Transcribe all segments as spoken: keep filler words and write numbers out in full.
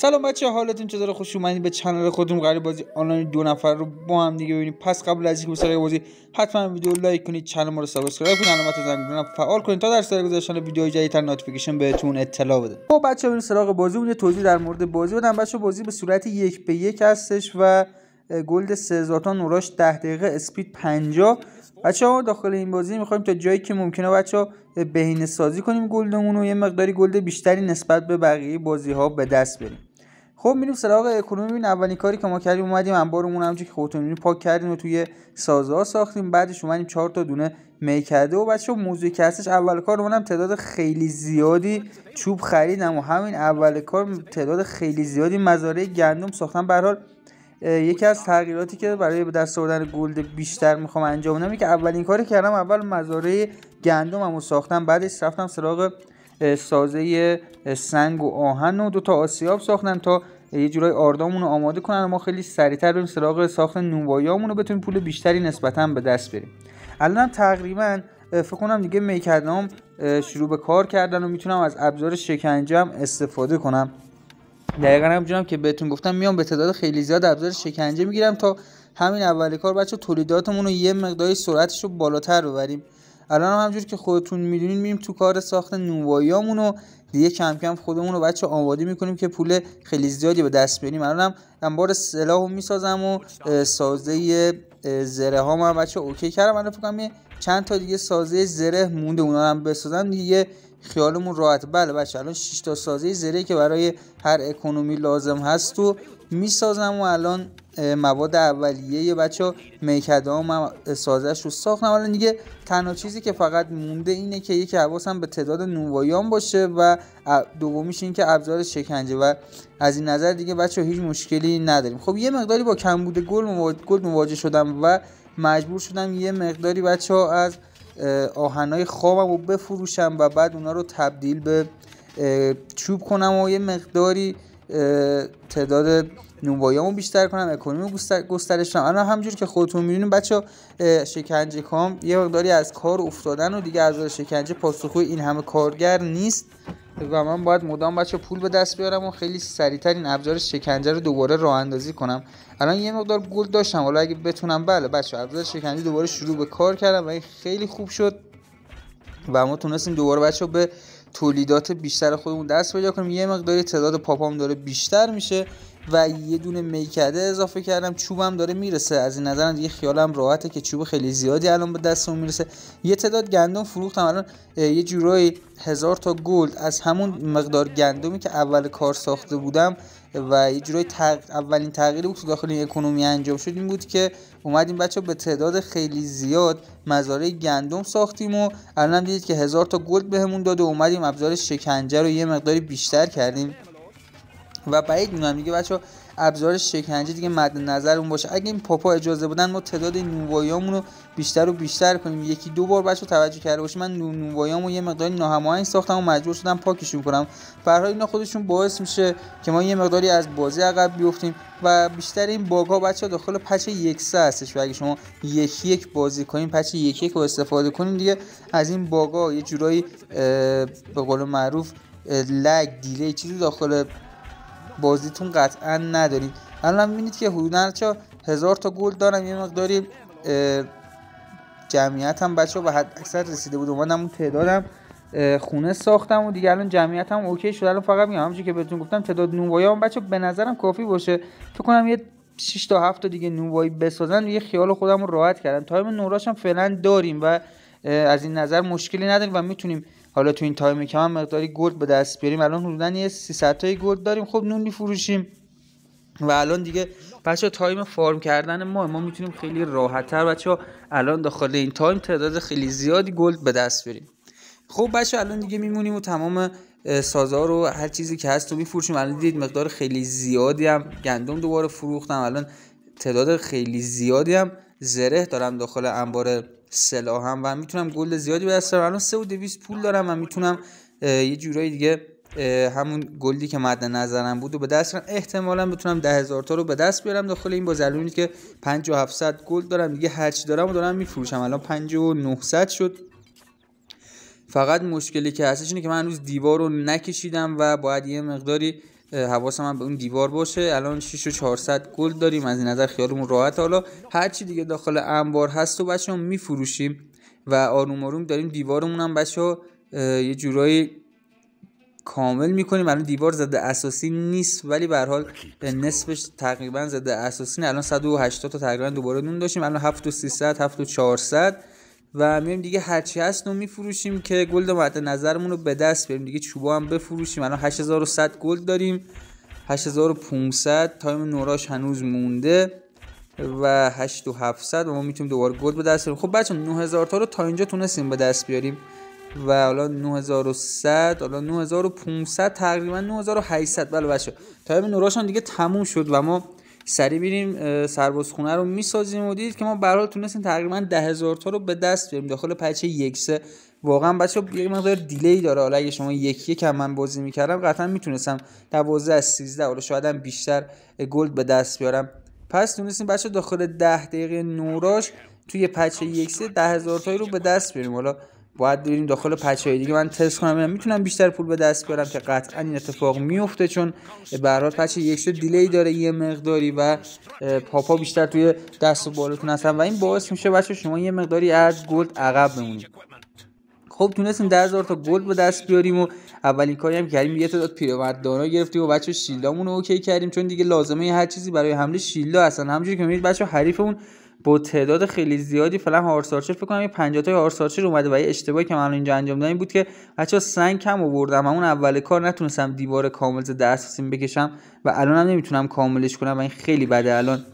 سلام بچه‌ها، حالتون چطوره؟ خوش اومدید به کانال خودمون قراره بازی آنلاین دو نفر رو با هم دیگه ببینیم. پس قبل از اینکه بسازیم بازی حتما ویدیو لایک کنید، کانال ما رو سابسکرایب کنید، علامت زنگوله رو فعال کنید تا در صدر گذاشتن ویدیوهای جدیدتر نوتیفیکیشن بهتون اطلاع بده. خب بچه‌ها بریم سراغ بازی. اون توضیح در مورد بازی بدم بچه‌ها. بازی به صورت یک به یک هستش و گلد سه هزار تا، نوراش ده دقیقه، اسپید پنجاه. بچه‌ها داخل این بازی می‌خوایم تا جایی که ممکنه بچه‌ها بهینه سازی کنیم گلدمون و یه مقداری گلد بیشتری نسبت به بقیه بازی‌ها به دست بریم. خب میریم سراغ اکونومی. اولین کاری که ما کردیم اومدیم انبارمون همونجوری که خودتون می‌بینید پاک کردیم و توی سازه‌ها ساختیم. بعدش اومدیم چهار تا دونه میکده و بچه‌ها موضوعی که هستش اول کار اونم تعداد خیلی زیادی چوب خریدم و همین اول کار تعداد خیلی زیادی مزارع گندم ساختم. به هر حال یکی از تغییراتی که برای به دست آوردن گلد بیشتر میخوام انجام بدم که اولین کاری کردم اول مزارع گندممو ساختم. بعدش رفتم سراغ سازه سنگ و آهن و دو تا آسیاب ساختم تا یه جورای آردامون رو آماده کنن و ما خیلی سریعتر بریم سراغ ساخت نونواییامون رو بتونیم پول بیشتری نسبتا به دست بریم. الانم تقریبا فکر کنم دیگه میکردم شروع به کار کردن و میتونم از ابزار شکنجه هم استفاده کنم. دقیقاً همونجوری که بهتون گفتم میام به تعداد خیلی زیاد ابزار شکنجه میگیرم تا همین اول کار بچه تولیداتمون رو یه مقداری سرعتش رو بالاتر ببریم. الان هم همونجوری که خودتون میدونین میریم تو کار ساخت نونواییامون و دیگه کم کم خودمون رو بچه آماده میکنیم که پول خیلی زیادی به دست بیاریم. الانم انبار سلاحو میسازم و سازه زره هام هم بچه اوکی کردم. الان فکر کنم چند تا دیگه سازه زره مونده اونا هم بسازم دیگه خیالمون راحت. بله بچه الان شش تا سازه زره که برای هر اکونومی لازم هست و میسازم و الان مواد اولیه بچه میکدام سازش رو ساختم. الان دیگه تنها چیزی که فقط مونده اینه که یکی حواسم به تعداد نونواییام باشه و دومیش این که ابزار شکنجه و از این نظر دیگه بچه هیچ مشکلی نداریم. خب یه مقداری با کمبود گل مواجه شدم و مجبور شدم یه مقداری بچه ها از آهنای خوابم رو بفروشم و بعد اونا رو تبدیل به چوب کنم و یه مقداری تعداد نونواییامو بیشتر کنم، اکونومی گسترش کنم. الان همجور که خودتون میدونین بچه شکنجه کام یه مقداری از کار افتادن و دیگه از شکنجه پاسخوی این همه کارگر نیست و من باید مدام بچه پول به دست بیارم و خیلی سریعتر این ابزار شکنجه رو دوباره راه اندازی کنم. الان یه مقدار گل داشتم حالا اگه بتونم. بله بچه ابزار شکنجه دوباره شروع به کار کردم و این خیلی خوب شد و ما تونستیم دوباره بچه به تولیدات بیشتر خودمون دست پیدا کنیم. یه مقداری تعداد پاپام داره بیشتر میشه و یه دونه میکده اضافه کردم. چوبم داره میرسه از این نظرم دیگه خیالم راحته که چوب خیلی زیادی الان به دستم میرسه. یه تعداد گندم فروختم. الان یه جورایی هزار تا گلد از همون مقدار گندمی که اول کار ساخته بودم و یه جورایی تق... اولین تغییری بود که داخل این اکونومی انجام شد این بود که اومدیم بچه به تعداد خیلی زیاد مزارع گندم ساختیم و الان دیدید که هزار تا گلد بهمون داد و اومدیم ابزار شکنجه رو یه مقداری بیشتر کردیم و بعید میدونم دیگه بچه ابزار شکنجه دیگه مد نظرمون باشه. اگه این پاپا اجازه بدن ما تعداد نونواییامون رو بیشتر و بیشتر کنیم. یکی دو بار بچه توجه کرده باشه من نونواییامو یه مقداری ناهماهنگ ساختم و مجبور شدم پاکشون کنم. برای اینا خودشون باعث میشه که ما یه مقداری از بازی عقب بیفتیم و بیشتر این باگا بچه داخل پچ یک سه هستش و اگه شما یک یک بازی کنین پچ یک یک رو استفاده کنین دیگه از این باگا یه جورایی به قول معروف لگ دیلی چیزی داخل بازیتون قطعا ندارید. الان میبینید که حدوداً چه هزار تا گلد دارم. یه مقداری جمعیتم بچه‌ها به حد اکثر رسیده بود. اومدم اون تعدادم خونه ساختم و دیگه الان جمعیتم اوکی شد. الان فقط میگم همونجوری که بهتون گفتم تعداد نونواییام بچه‌ها به نظرم کافی باشه. فکر کنم یه شش تا هفت تا دیگه نونوایی بسازن یه خیال خودم رو راحت کردم. تایم نوراشم فعلا داریم و از این نظر مشکلی نداریم و میتونیم حالا تو این تایم که هم مقداری گلد به دست بیاریم. الان حدوداً یه سیصد تا گلد داریم. خب نون می‌فروشیم و الان دیگه بچه‌ها تایم فارم کردن ما ما میتونیم خیلی راحت‌تر بچه‌ها الان داخل این تایم تعداد خیلی زیادی گلد به دست بیاریم. خب بچه‌ها الان دیگه میمونیم و تمام سازا رو هر چیزی که هست رو می‌فروشیم. الان دیدید مقدار خیلی زیادی هم گندم دوباره فروختم. الان تعداد خیلی زیادی هم زره دارم داخل انبار سلاحم و میتونم گلد زیادی به دست بیارم. الان سه هزار و دویست پول دارم و میتونم یه جورایی دیگه همون گلدی که مد نظرم بود و به دست بیارم. احتمالاً بتونم ده هزار تا رو به دست بیارم داخل این بازی که پنج هزار و هفتصد گلد دارم. دیگه هر چی دارم و دارم میفروشم. الان پنج هزار و نهصد شد. فقط مشکلی که هستش اینه که من هنوز دیوار رو نکشیدم و باید یه مقداری حواسم هم به اون دیوار باشه. الان شش هزار و چهارصد گلد داریم، از این نظر خیالمون راحت. حالا هر چی دیگه داخل انبار هست و بچه‌ها میفروشیم و آروم آروم داریم دیوارمون هم بچه‌ها یه جورایی کامل میکنیم. الان دیوار زده اساسی نیست ولی به هر حال نصفش تقریبا زده اساسی. الان صد و هشتاد تا تقریبا دوباره نون داشتیم، الان هفت هزار و سیصد هفت هزار و چهارصد و میریم دیگه هرچی هست رو میفروشیم که گلد مد نظرمون رو به دست بریم دیگه. چوبا هم بفروشیم، الان هشت هزار و صد گلد داریم، هشت هزار و پانصد تایم نوراش هنوز مونده و هشت هزار و هفتصد و ما میتونیم دوباره گلد به دست بیاریم. خب بچه‌ها نه هزار تا رو تا اینجا تونستیم به دست بیاریم و حالا نه هزار و صد، حالا نه هزار و پانصد، تقریبا نه هزار و هشتصد. بله بچه‌ها تایم نوراشون دیگه تموم شد و ما سریع میریم سربازخونه رو میسازیم و دیدید که ما به هر حال تونستیم تقریبا ده هزار تا رو به دست بیاریم داخل پچ یک سه. واقعا بچه‌ها یه مقدار دیلی داره، حالا اگه شما یک یک هم من بازی میکردم قطعا میتونستم دوازده سیزده حالا شاید هم بیشتر گلد به دست بیارم. پس تونستیم بچه‌ها داخل ده دقیقه نوراش توی پچ یک سه ده هزار تایی رو به دست بیاریم. حالا باید بریم داخل پچ‌های دیگه من تست کنم ببینم میتونم بیشتر پول به دست بیارم که قطعا این اتفاق میفته، چون به هر حال پچ یک سه دیلی داره یه مقداری و پاپا بیشتر توی دست و بالاتون هستن و این باعث میشه بچه شما یه مقداری از گلد عقب بمونید. خب تونستیم ده هزار تا گلد به دست بیاریم و اولین کاری هم کردیم یه تعداد پیروردانا گرفتیم و بچه شیلدامون رو اوکی کردیم، چون دیگه لازمه هر چیزی برای حمله شیلدا هستن. همونجوری که می‌بینید بچه حریفمون با تعداد خیلی زیادی فعلا هارسارچر فکر کنم پنجاه تا هارسارچر اومده و یه اشتباهی که من اینجا انجام دادم این بود که بچه‌ها سنگ کم آوردم، اون اول کار نتونستم دیوار کامل زده اساسیم بکشم و الانم نمیتونم کاملش کنم و این خیلی بده الان.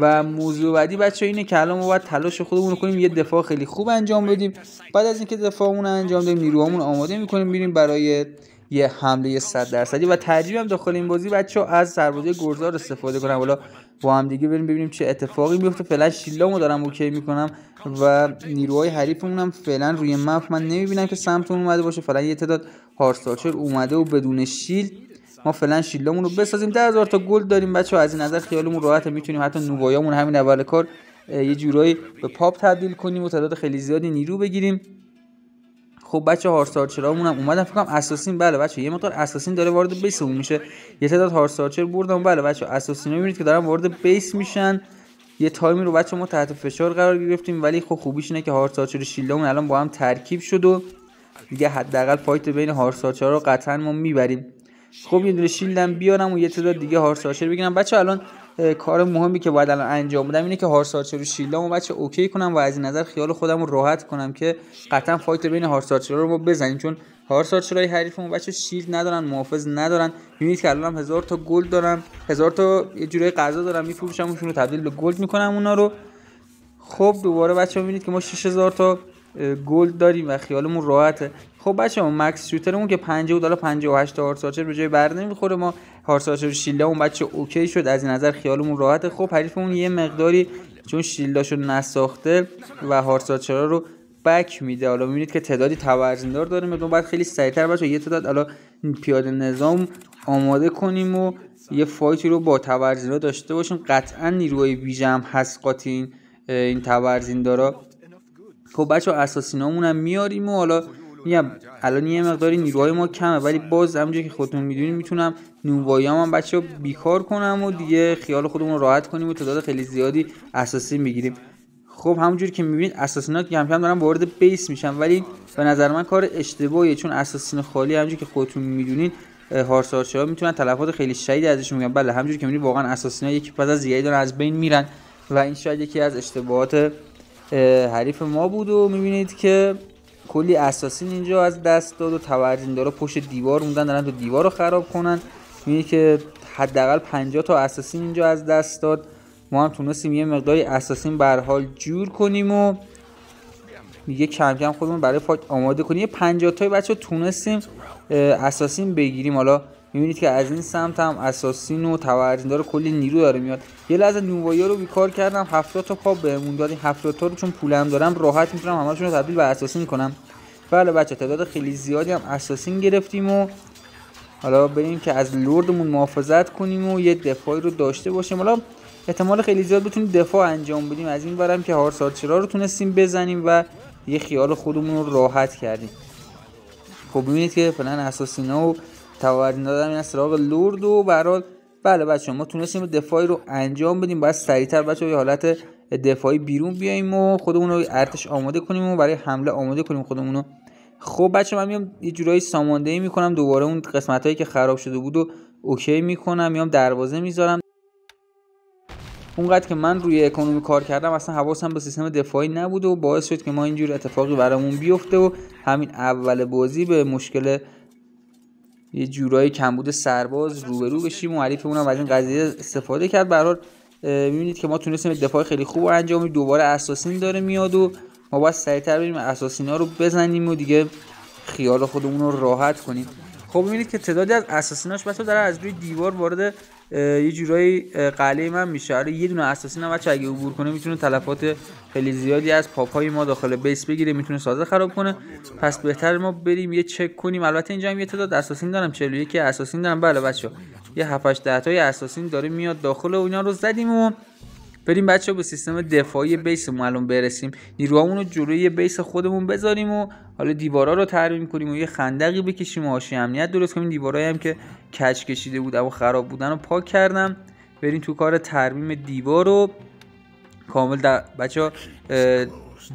و موضوع بعدی بچه‌ها اینه که الان ما باید تلاش خودمون رو کنیم یه دفاع خیلی خوب انجام بدیم. بعد از اینکه دفاعمون انجام دادیم نیروهامون آماده می‌کنیم میریم برای یه حمله صد درصدی و ترجیحاً داخل این بازی بچه‌ها از سربازای گرزار استفاده کنم. حالا با هم دیگه بریم ببینیم چه اتفاقی میفته. فعلا شیلامو دارم اوکی میکنم و نیروهای حریفمون هم فعلا روی مپ من نمیبینم که سمتمون اومده باشه. فعلا یه تعداد هارسارچر اومده و بدون شیلد ما فعلا شیلامون رو بسازیم. ده هزار تا گلد داریم بچه‌ها، از این نظر خیالمون راحته، میتونیم حتی نوبایامون همین اول کار یه جورایی به پاپ تبدیل کنیم و تعداد خیلی زیادی نیرو بگیریم. خب بچه هارسارچرامون هم اومدن فکر کنم اساسین. بله بچه یه مقدار اساسین داره وارد بیسمون میشه، یه تعداد هارسارچر بردم. بله بچه اساسینا میبینید که دارن وارد بیس میشن. یه تایمی رو بچه ما تحت فشار قرار گرفتیم ولی خب خوبیش اینه که هارسارچر شیلدمون الان با هم ترکیب شد و دیگه حداقل فایت بین هارسارچرها رو قطعا ما میبریم. خب یه دونه شیلدم بیارم و یه تعداد دیگه هارسارچر بگیرم. بچه الان کار مهمی که باید الان انجام بدم اینه که هارسارچر و شیلدامو بچه اوکی کنم و از این نظر خیال خودم رو راحت کنم که قطعا فایت بین هارسارچرها رو ما بزنیم، چون هارسارچرهای حریفمون بچه شیلد ندارن، محافظ ندارن. می‌بینید که الانم هزار تا گلد دارم، هزار تا یه جوری غذا دارم میفروشمشون رو تبدیل به گلد میکنم اونا رو. خب دوباره بچه می‌بینید که ما شش هزار تا گلد داریم و خیالمون راحته. خب بچه‌ها مکس شوترمون که پنجاه دلار پنجاه و هشت تا هارسارچر به جای بر نمیخوره، ما هارسارچر شیلدمون بچه اوکی شد، از این نظر خیالمون راحته. خب حریفمون یه مقداری چون شیلداشو نساخته و هارسارچرا رو بک میده. حالا میبینید که تعدادی تبرزیندار داریم، مردم باید خیلی سریعتر بچه‌ها یه تعداد حالا پیاده نظام آماده کنیم و یه فایتی رو با تبرزیندار داشته باشیم. قطعا نیروی ویژه هم هست قاطی این تبرزیندارا. خب بچه‌ها اساسینامون هم میاریم و حالا میگم الان یه مقداری نیروهای ما کمه ولی باز همونجوری که خودتون میدونید میتونم نوبایام هم بچه‌ها بیکار کنم و دیگه خیال خودمون راحت کنیم و تعداد خیلی زیادی اساسین بگیریم. خب همونجوری که میبینید اساسینا کم کم دارن وارد بیس میشن ولی به نظر من کار اشتباهیه، چون اساسین خالی همونجوری که خودتون میدونید هارسارچرها میتونن تلفات خیلی شدیدی ازش میگیرن. بله همونجوری که میبینید واقعا اساسینا یکی پس از دیگه‌ای دارن از بین میرن و این شاید یکی از اشتباهات حریف ما بود و میبینید که کلی اساسین اینجا از دست داد و تبرزیندارا پشت دیوار موندن دارن تو دیوار رو خراب کنن. میبینید که حداقل پنجاه تا اساسین اینجا از دست داد. ما هم تونستیم یه مقداری اساسین به هر حال جور کنیم و دیگه کم کم خودمون برای فایت آماده کنیم. یه پنجاه تایی بچه تونستیم اساسین بگیریم. حالا میبینید که از این سمت هم اساسین و تبرزیندار کلی نیرو داره میاد. یه لحظه نووایا رو بیکار کردم، هفتاد تا پا بهمون داد. این هفتاد تا رو چون پولم دارم راحت میتونم همه‌شون رو تبدیل به اساسین کنم. بله بچه تعداد خیلی زیادی هم اساسین گرفتیم و حالا بریم که از لوردمون محافظت کنیم و یه دفاعی رو داشته باشیم. حالا احتمال خیلی زیاد بتونیم دفاع انجام بدیم. از این برم که هارسارچرا رو تونستیم بزنیم و یه خیال خودمون رو راحت کردیم. خب ببینید که فعلا اساسینا و تاورین دادم این سراغ لورد و به هر حال بله بچه ما تونستیم دفاعی رو انجام بدیم. باید سریعتر بچه یه حالت دفاعی بیرون بیاییم و خودمون رو ارتش آماده کنیم و برای حمله آماده کنیم خودمون رو. خب بچه من میام یه جورایی ساماندهی میکنم، دوباره اون قسمت هایی که خراب شده بود و اوکی میکنم، میام دروازه میذارم. اونقدر که من روی اکونومی کار کردم اصلا حواسم به سیستم دفاعی نبود و باعث شد که ما اینجور اتفاقی برامون بیفته و همین اول بازی به مشکل یه جورایی کمبود سرباز روبرو بشیم و حریف اونم از این قضیه استفاده کرد. به هر حال میبینید که ما تونستیم دفاع خیلی خوب و انجام بدیم. دوباره اساسین داره میاد و ما باید سریعتر بریم اساسینا رو بزنیم و دیگه خیال خودمون رو راحت کنیم. خب ببینید که تعدادی از اساسیناش بچا داره از روی دیوار وارد یه جورایی قلعه من میشه. آره یه دونه اساسین بچا اگه عبور کنه میتونه تلفات خیلی زیادی از پاپای ما داخل بیس بگیره، میتونه سازه خراب کنه. پس بهتر ما بریم یه چک کنیم. البته اینجا هم یه تعداد اساسین دارم، چهل و یک اساسین دارم. بله بچا یه هفت هشت تای اساسین داره میاد داخل و اینا رو زدیم و بریم بچه به سیستم دفاعی بیسمون الان برسیم. نیروهامون رو جلوی بیس خودمون بذاریم و حالا دیوارا رو ترمیم کنیم و یه خندقی بکشیم و حاشیه امنیت درست کنیم. دیوارایی هم که کج کشیده بود و خراب بودن رو پاک کردم. بریم تو کار ترمیم دیوار رو کامل بچه.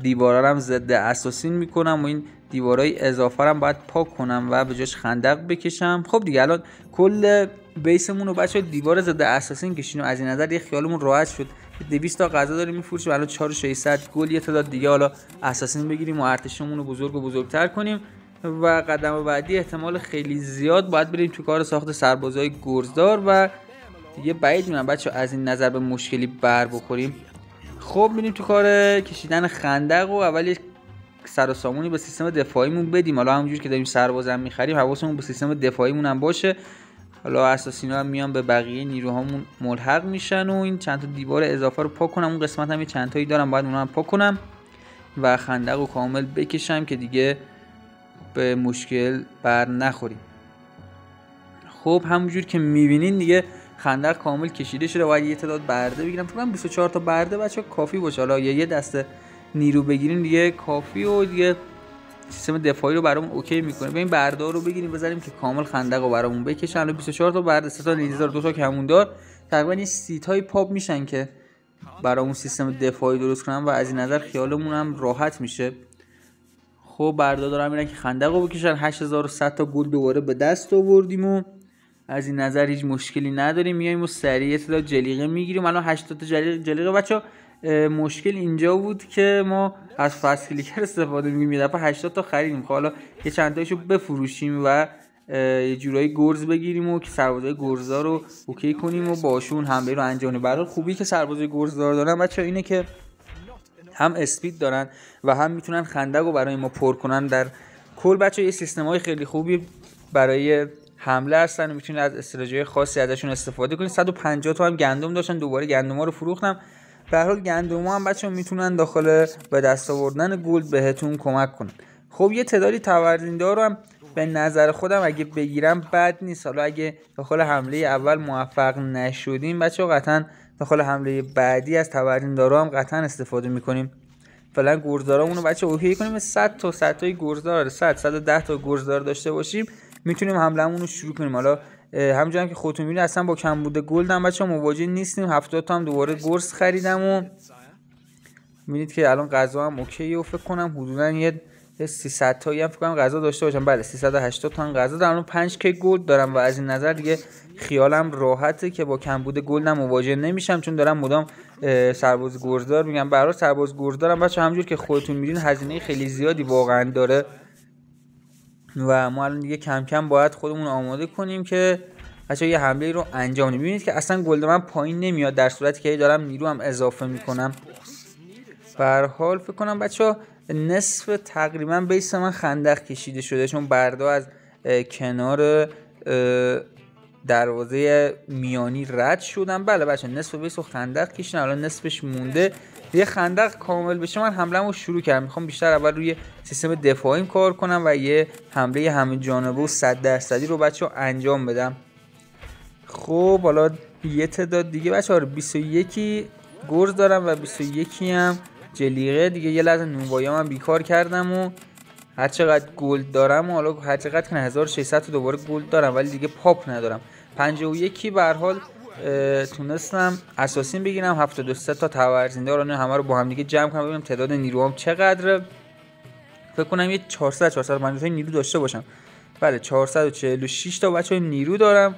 دیوارا رو هم ضد اساسین میکنم و این دیوارای اضافه هم باید پاک کنم و به جاش خندق بکشم. خب دیگه الان کل بیسمون رو بچه دیوار ضد اساسین کشیم و از این نظر یه خیالمون راحت شد. دویست تا غذا داریم میفروشیم، الان چهار هزار و ششصد گل یه تعداد دیگه حالا اساسین بگیریم و ارتشمون رو بزرگ و بزرگتر کنیم. و قدم بعدی احتمال خیلی زیاد باید بریم تو کار ساخت سربازهای گرزدار و دیگه بعید میدونم بچه از این نظر به مشکلی بر بخوریم. خب میریم تو کار کشیدن خندق و اول سر و سامونی به سیستم دفاعیمون بدیم. حالا همونجور که داریم سربازم میخریم حواسمون به سیستم دفاعیمون هم باشه. حالا اساسینا هم میان به بقیه نیروهامون ملحق میشن و این چند تا دیوار اضافه رو پاک کنم. اون قسمت هم یه چند تایی دارم باید اونها هم پاک کنم و خندق رو کامل بکشم که دیگه به مشکل بر نخوریم. خب همونجور که میبینین دیگه خندق کامل کشیده شده. باید یه تعداد برده بگیرم، فکر کنم بیست و چهار تا برده بچا کافی باشه. حالا یه دسته نیرو بگیریم دیگه کافی و دیگه سیستم دفاعی رو برامون اوکی میکنه. ببین بردا رو بگیریم بزنیم که کامل خندق رو برامون بکشن. الان بیست و چهار تا برد، سه تا لیزر، دو تا کموندار، تقریبا این سی تای پاپ میشن که برامون سیستم دفاعی درست کنن و از این نظر خیالمون هم راحت میشه. خب بردا دارن میرن که خندق رو بکشن. هشت هزار و صد تا گل دوباره به دست آوردیم و از این نظر هیچ مشکلی نداریم. میایم و سریع تا جلیقه میگیریم. الان هشتاد تا جلیقه بچا. مشکل اینجا بود که ما از فست کلیکر استفاده می‌کنیم، یه دفعه هشتاد تا خریدیم. حالا یه چند تاشو بفروشیم و یه جورایی گرز بگیریم و که سربازای گرزدار رو اوکی کنیم و باشون حمله رو انجام بدیم. برای خوبی که سربازای گرزدار دارن بچا اینه که هم اسپید دارن و هم میتونن خندق رو برای ما پر کنن. در کل بچا یه سیستمای خیلی خوبی برای حمله هستن و میتونید از استراتژی خاصی ازشون استفاده کنید. صد و پنجاه تا هم گندم داشتن، دوباره گندم‌ها رو فروختم. به هر حال گندم‌ها هم بچه‌ها میتونن داخل به دست آوردن گلد بهتون کمک کنن. خب یه تعدادی توریندار رو هم به نظر خودم اگه بگیرم بد نیست. حالا اگه داخل حمله اول موفق نشدیم بچه‌ها قطعا داخل حمله بعدی از توریندارا هم قطعا استفاده میکنیم. فعلا گرزدارامون رو بچه‌ها اوکی کنیم. صد تا صد تا گرزدار، صد صد و ده تا گرزدار داشته باشیم میتونیم حمله‌مون رو شروع کنیم. حالا همونجوری که خودتون می‌بینید اصلا با کمبود گلد هم بچه‌ها مواجه نیستیم. هفتاد تا هم دوباره گرز خریدم و می‌بینید که الان غذا هم اوکیه و فکر کنم حدوداً یه سیصد تایی هم فکر کنم غذا داشته باشم. بله سیصد و هشتاد تا هم غذا دارم. الان پنج کی گلد دارم و از این نظر دیگه خیالم راحته که با کمبود گلد هم مواجه نمیشم چون دارم مدام سرباز گرزدار میگم. برای سرباز گرزدارم بچه‌ها همونجوری که خودتون می‌بینید هزینه خیلی زیادی واقعاً داره و ما الان دیگه کم کم باید خودمون آماده کنیم که بچا یه حمله رو انجام بدیم. ببینید که اصلا گلد من پایین نمیاد در صورتی که دارم نیرو هم اضافه میکنم. به هر حال فکر کنم بچا نصف تقریبا بیس من خندق کشیده شده چون بردا از کنار دروازه میانی رد شدن. بله بچا نصف بیس رو خندق کشیدن، الان نصفش مونده. یه خندق کامل بشه من حمله‌مو شروع کردم. میخوام بیشتر اول روی سیستم دفاعیم کار کنم و یه حمله همه جانبه و صد درصدی رو بچه‌ها انجام بدم. خب حالا یه تعداد دیگه بچه‌ها بیست و یک گرز دارم و بیست و یک هم جلیقه دیگه. یه لحظه نونوایی هم بیکار کردم و هر چقدر گولد دارم، حالا هر چقدر که هزار و ششصد رو دوباره گولد دارم ولی دیگه پاپ ندارم. پنجاه و یک به هر حال تونستم اساسین بگیرم، هفتاد و سه تا تورزنده رو همه رو با هم دیگه جمع کنم ببینم تعداد نیروام چقدره. فکر کنم یه چهارصد چهارصد و پنجاه تا نیرو داشته باشم. بله چهارصد و چهل و شش تا بچه‌ها نیرو دارم.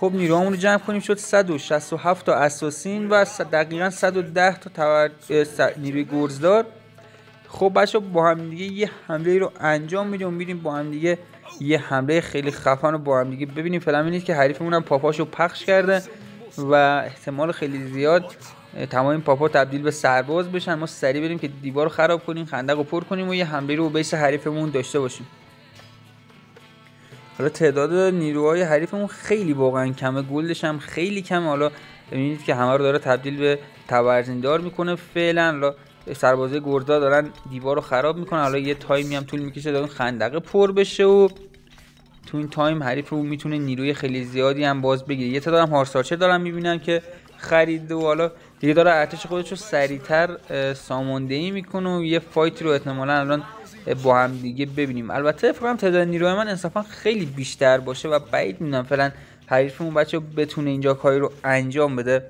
خب نیروامون رو جمع کنیم، شد صد و شصت و هفت تا اساسین و دقیقاً صد و ده تا تور... نیروی گرزدار. خب بچه با هم دیگه یه حمله رو انجام میدیم، میریم با هم دیگه یه حمله خیلی خفن رو با هم دیگه ببینیم. فعلا ببینید که حریفمون هم پاپاشو پخش کرده و احتمال خیلی زیاد تمام این پاپا تبدیل به سرباز بشن. ما سریع بریم که دیوار رو خراب کنیم، خندق رو پر کنیم و یه حمله رو به بیس حریفمون داشته باشیم. حالا تعداد نیروهای حریفمون خیلی واقعا کمه، گلدش هم خیلی کمه. حالا ببینید که همه رو داره تبدیل به تبرزیندار میکنه. فعلا سربازه گردا دارن دیوار رو خراب میکنن. حالا یه تایمی هم طول میکشه تا اون خندقه پر بشه و تو این تایم حریف رو میتونه نیروی خیلی زیادی هم باز بگیره. یه تعداد هم هارسارچر دارم میبینم که خرید و حالا دیگه داره ارتش خودش رو سریعتر ساماندهی میکنه و یه فایت رو احتمالاً الان با هم دیگه ببینیم. البته فکرم تعداد نیروی من انصافا خیلی بیشتر باشه و بعید میدونم فعلا حریفمون بچه بتونه اینجا کاری رو انجام بده.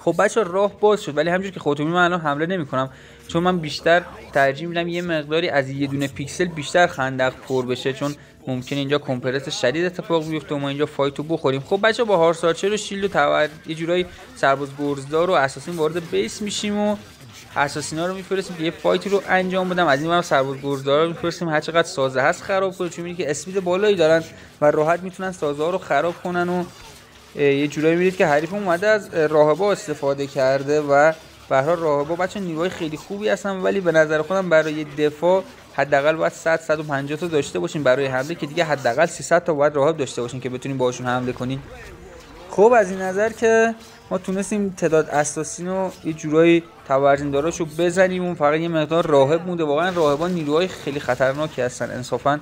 خب بچه راه باز شد ولی همجور که خودتون من الان حمله نمی کنم، چون من بیشتر ترجیح میدم یه مقداری از یه دونه پیکسل بیشتر خندق پر بشه، چون ممکنه اینجا کمپرس شدید اتفاق بیفته و ما اینجا فایتو بخوریم. خب بچه با هارسارچر و شیلد و تور یه جورایی سرباز گرزدار و اساسین وارد بیس میشیم و اساسینا رو میفرستیم که یه فایتی رو انجام بدم. از این برم سرباز گرزدارا رو میفرستیم هر چقدر سازه هست خراب کنه، چون میبینید که اسپید بالایی دارن و راحت میتونن سازه ها رو خراب کنن و یه جورایی میبینید که حریف اومده از راهبا استفاده کرده و به هر حال راهبا بچه نیروهای خیلی خوبی هستن، ولی به نظر خودم برای دفاع حداقل باید صد صد و پنجاه تا داشته باشین، برای حمله که دیگه حداقل سیصد تا باید راهب داشته باشین که بتونین باهاشون حمله کنین. خب از این نظر که ما تونستیم تعداد اساسین و یه جورایی تورزینداراشو بزنیم، اون فقط یه مقدار راهب مونده. واقعا راهبان نیروهای خیلی خطرناکی هستن انصافا،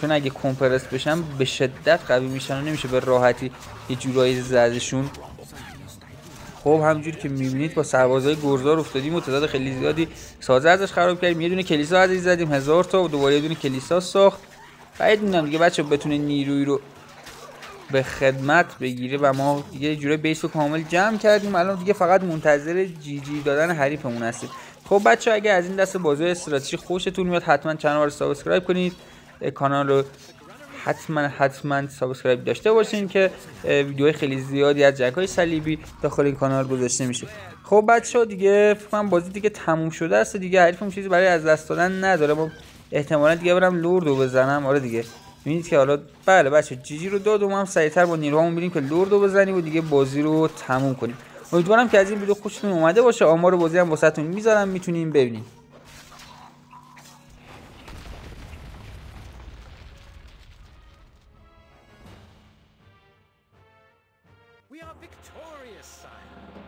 چون اگه کمپرس بشن به شدت قوی میشن و نمیشه به راحتی یه جورایی زدشون. خب همجور که میبینید با سربازهای گرزدار افتادیم و تعداد خیلی زیادی سازه ازش خراب کردیم. یه دونه کلیسا ازش زدیم هزار تا و دوباره یه دونه کلیسا ساخت. بعید میدونم دیگه بچه بتونه نیروی رو به خدمت بگیره و ما یه جوره بیس رو کامل جمع کردیم. الان دیگه فقط منتظر جی جی دادن حریفمون هستیم. خب بچه اگه از این دست بازی استراتژی خوشتون میاد حتما کانال رو سابسکرایب کنید، کانال رو حتما حتما سابسکرایب داشته باشین که ویدیوهای خیلی زیادی از جنگ‌های صلیبی داخل این کانال گذاشته میشه. خب بچه‌ها دیگه فکر کنم بازی دیگه تموم شده است دیگه، حریفم چیزی برای از دست دادن نداره. ما احتمالاً دیگه برم لورد رو بزنم. آره دیگه می‌بینید که حالا بله بچه جی جی رو داد و ما هم سریعتر با نیروهامون می‌ریم که لورد رو بزنیم و دیگه بازی رو تموم کنیم. امیدوارم که از این ویدیو خوشتون اومده باشه. آمار بازی هم واسهتون می‌ذارم می‌تونین ببینید. We are victorious, Simon.